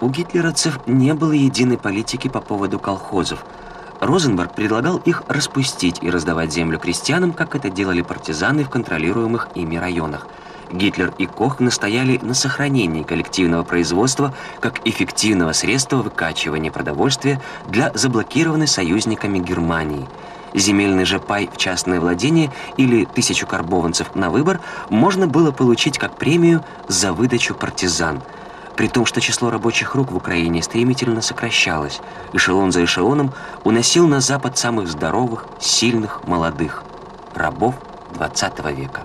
У гитлеровцев не было единой политики по поводу колхозов. Розенберг предлагал их распустить и раздавать землю крестьянам, как это делали партизаны в контролируемых ими районах. Гитлер и Кох настояли на сохранении коллективного производства как эффективного средства выкачивания продовольствия для заблокированной союзниками Германии. Земельный же пай в частное владение или 1000 карбованцев на выбор можно было получить как премию за выдачу партизан. При том, что число рабочих рук в Украине стремительно сокращалось, эшелон за эшелоном уносил на запад самых здоровых, сильных, молодых рабов 20 века.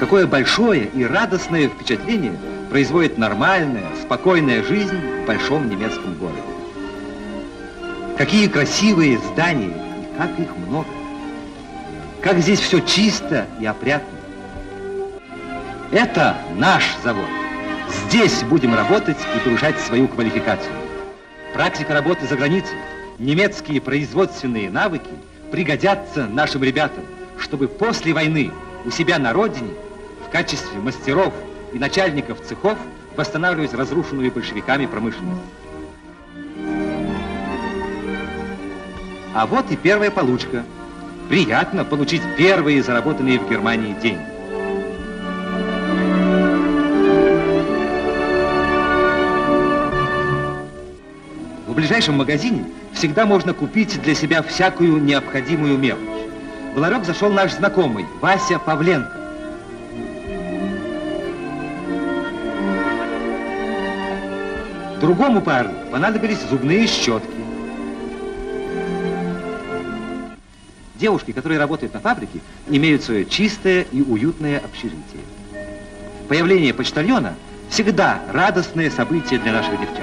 Какое большое и радостное впечатление производит нормальная, спокойная жизнь в большом немецком городе. Какие красивые здания, и как их много. Как здесь все чисто и опрятно. Это наш завод. Здесь будем работать и повышать свою квалификацию. Практика работы за границей, немецкие производственные навыки пригодятся нашим ребятам, чтобы после войны у себя на родине в качестве мастеров и начальников цехов восстанавливать разрушенную большевиками промышленность. А вот и первая получка. Приятно получить первые заработанные в Германии деньги. В ближайшем магазине всегда можно купить для себя всякую необходимую мелочь. В ларек зашел наш знакомый Вася Павленко. Другому парню понадобились зубные щетки. Девушки, которые работают на фабрике, имеют свое чистое и уютное общежитие. Появление почтальона всегда радостное событие для наших девчат.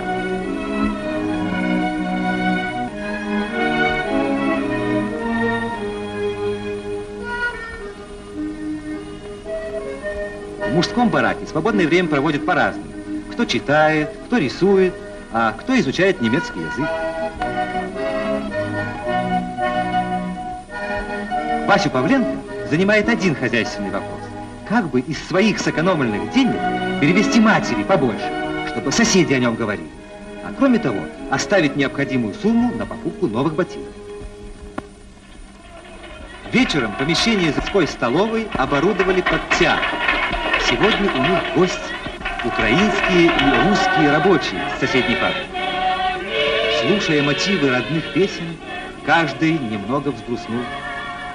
В мужском бараке свободное время проводят по-разному. Кто читает, кто рисует, а кто изучает немецкий язык. Васю Павленко занимает один хозяйственный вопрос. Как бы из своих сэкономленных денег перевести матери побольше, чтобы соседи о нем говорили. А кроме того, оставить необходимую сумму на покупку новых ботинок. Вечером помещение заводской столовой оборудовали под театр. Сегодня у них гости. Украинские и русские рабочие с соседней фабрики. Слушая мотивы родных песен, каждый немного взгрустнул.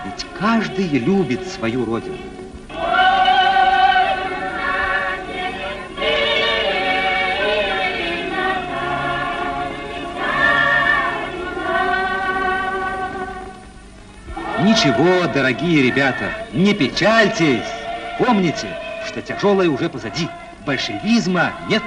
Ведь каждый любит свою родину. Ничего, дорогие ребята, не печальтесь. Помните, что тяжелое уже позади. Большевизма нет.